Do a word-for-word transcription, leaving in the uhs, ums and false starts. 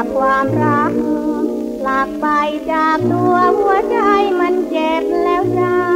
ากความรักหลากไปจากตัวหัวใจมันเจ็บแล้วจ้า